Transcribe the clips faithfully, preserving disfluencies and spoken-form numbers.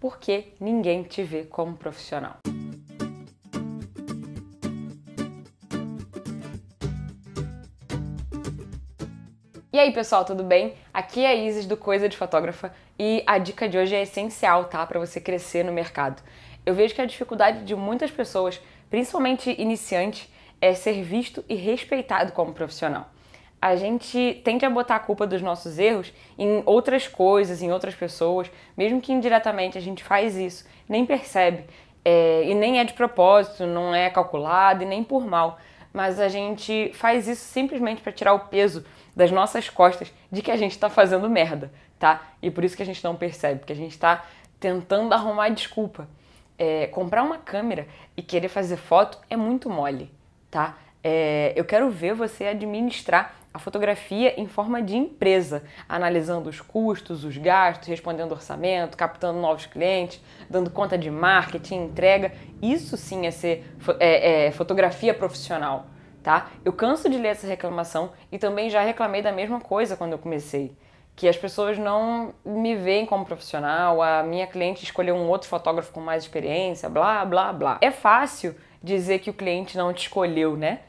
porque ninguém te vê como profissional. E aí pessoal, tudo bem? Aqui é a Isis do Coisa de Fotógrafa e a dica de hoje é essencial, tá? Para você crescer no mercado. Eu vejo que a dificuldade de muitas pessoas, principalmente iniciantes, é ser visto e respeitado como profissional. A gente tende a botar a culpa dos nossos erros em outras coisas, em outras pessoas, mesmo que indiretamente a gente faz isso, nem percebe, é, e nem é de propósito, não é calculado e nem por mal. Mas a gente faz isso simplesmente para tirar o peso das nossas costas de que a gente está fazendo merda, tá? E por isso que a gente não percebe, porque a gente está tentando arrumar desculpa. É, comprar uma câmera e querer fazer foto é muito mole, tá? É, eu quero ver você administrar a fotografia em forma de empresa, analisando os custos, os gastos, respondendo orçamento, captando novos clientes, dando conta de marketing, entrega. Isso sim é ser é, é, fotografia profissional, tá? Eu canso de ler essa reclamação e também já reclamei da mesma coisa quando eu comecei, que as pessoas não me veem como profissional, a minha cliente escolheu um outro fotógrafo com mais experiência, blá, blá, blá. É fácil dizer que o cliente não te escolheu, né?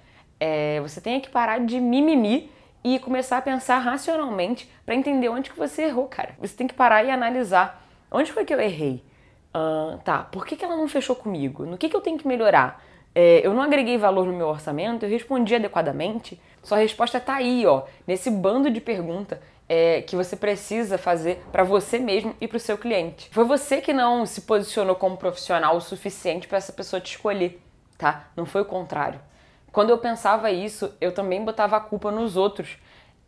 É, você tem que parar de mimimi e começar a pensar racionalmente para entender onde que você errou, cara. Você tem que parar e analisar. Onde foi que eu errei? Uh, tá, por que que ela não fechou comigo? No que que eu tenho que melhorar? É, eu não agreguei valor no meu orçamento? Eu respondi adequadamente? Sua resposta tá aí, ó, nesse bando de pergunta é, que você precisa fazer para você mesmo e para o seu cliente. Foi você que não se posicionou como profissional o suficiente para essa pessoa te escolher, tá? Não foi o contrário. Quando eu pensava isso, eu também botava a culpa nos outros,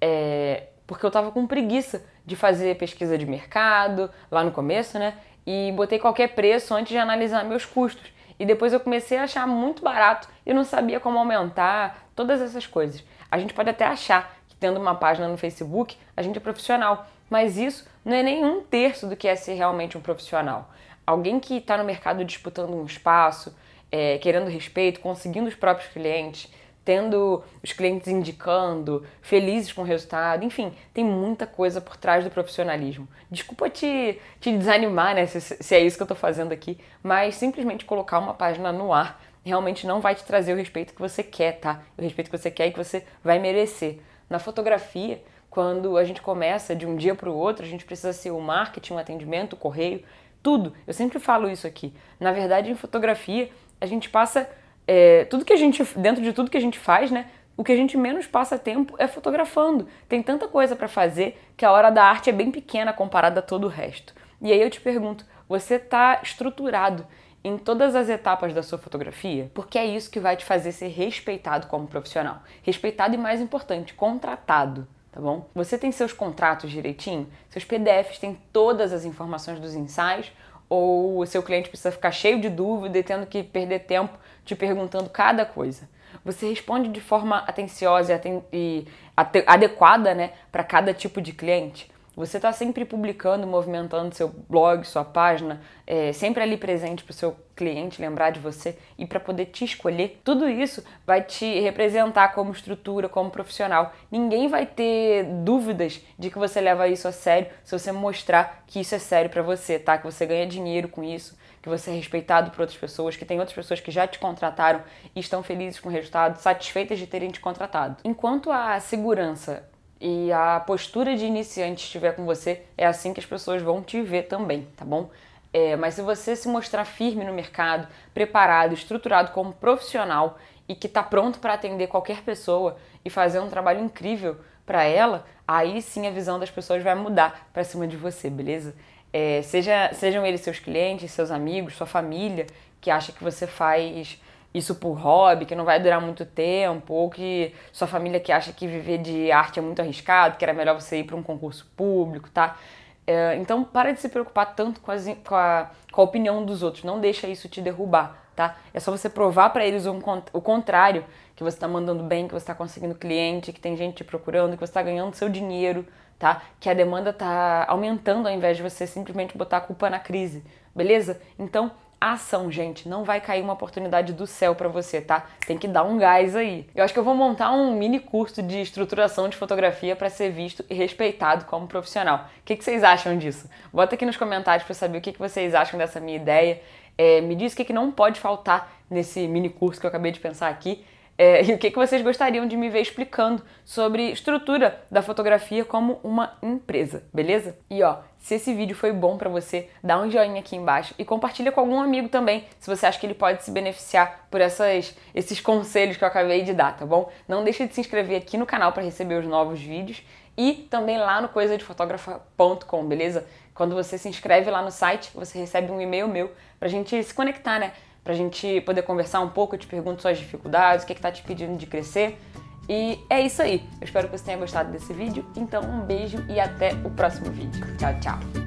é, porque eu estava com preguiça de fazer pesquisa de mercado, lá no começo, né? E botei qualquer preço antes de analisar meus custos. E depois eu comecei a achar muito barato e não sabia como aumentar, todas essas coisas. A gente pode até achar que tendo uma página no Facebook, a gente é profissional, mas isso não é nem um terço do que é ser realmente um profissional. Alguém que está no mercado disputando um espaço, É, querendo respeito, conseguindo os próprios clientes, tendo os clientes indicando, felizes com o resultado, enfim, tem muita coisa por trás do profissionalismo. Desculpa te, te desanimar, né, se, se é isso que eu tô fazendo aqui, mas simplesmente colocar uma página no ar realmente não vai te trazer o respeito que você quer, tá? O respeito que você quer e que você vai merecer. Na fotografia, quando a gente começa de um dia para o outro, a gente precisa ser o marketing, o atendimento, o correio, tudo. Eu sempre falo isso aqui. Na verdade, em fotografia, a gente passa, é, tudo que a gente, dentro de tudo que a gente faz, né, o que a gente menos passa tempo é fotografando. Tem tanta coisa para fazer que a hora da arte é bem pequena comparada a todo o resto. E aí eu te pergunto, você tá estruturado em todas as etapas da sua fotografia? Porque é isso que vai te fazer ser respeitado como profissional. Respeitado e, mais importante, contratado, tá bom? Você tem seus contratos direitinho? Seus P D Fs têm todas as informações dos ensaios? Ou o seu cliente precisa ficar cheio de dúvida e tendo que perder tempo te perguntando cada coisa? Você responde de forma atenciosa e adequada, né, para cada tipo de cliente? Você está sempre publicando, movimentando seu blog, sua página, é, sempre ali presente para o seu cliente lembrar de você e para poder te escolher? Tudo isso vai te representar como estrutura, como profissional. Ninguém vai ter dúvidas de que você leva isso a sério se você mostrar que isso é sério para você, tá? Que você ganha dinheiro com isso, que você é respeitado por outras pessoas, que tem outras pessoas que já te contrataram e estão felizes com o resultado, satisfeitas de terem te contratado. Enquanto a segurança e a postura de iniciante estiver com você, é assim que as pessoas vão te ver também, tá bom? É, mas se você se mostrar firme no mercado, preparado, estruturado como profissional e que tá pronto para atender qualquer pessoa e fazer um trabalho incrível para ela, aí sim a visão das pessoas vai mudar para cima de você, beleza? É, seja, sejam eles seus clientes, seus amigos, sua família, que acha que você faz isso por hobby, que não vai durar muito tempo, ou que sua família que acha que viver de arte é muito arriscado, que era melhor você ir para um concurso público, tá? É, então, para de se preocupar tanto com, as, com, a, com a opinião dos outros, não deixa isso te derrubar, tá? É só você provar para eles um, o contrário, que você tá mandando bem, que você tá conseguindo cliente, que tem gente te procurando, que você tá ganhando seu dinheiro, tá? Que a demanda tá aumentando ao invés de você simplesmente botar a culpa na crise, beleza? Então, ação, gente. Não vai cair uma oportunidade do céu pra você, tá? Tem que dar um gás aí. Eu acho que eu vou montar um mini curso de estruturação de fotografia pra ser visto e respeitado como profissional. O que que vocês acham disso? Bota aqui nos comentários pra eu saber o que que vocês acham dessa minha ideia. É, me diz o que que não pode faltar nesse mini curso que eu acabei de pensar aqui. É, e o que que vocês gostariam de me ver explicando sobre estrutura da fotografia como uma empresa, beleza? E ó, se esse vídeo foi bom pra você, dá um joinha aqui embaixo e compartilha com algum amigo também, se você acha que ele pode se beneficiar por essas, esses conselhos que eu acabei de dar, tá bom? Não deixa de se inscrever aqui no canal pra receber os novos vídeos e também lá no coisa de fotógrafa ponto com, beleza? Quando você se inscreve lá no site, você recebe um e-mail meu pra gente se conectar, né? Pra gente poder conversar um pouco, eu te pergunto suas dificuldades, o que que tá te impedindo de crescer. E é isso aí. Eu espero que você tenha gostado desse vídeo. Então, um beijo e até o próximo vídeo. Tchau, tchau!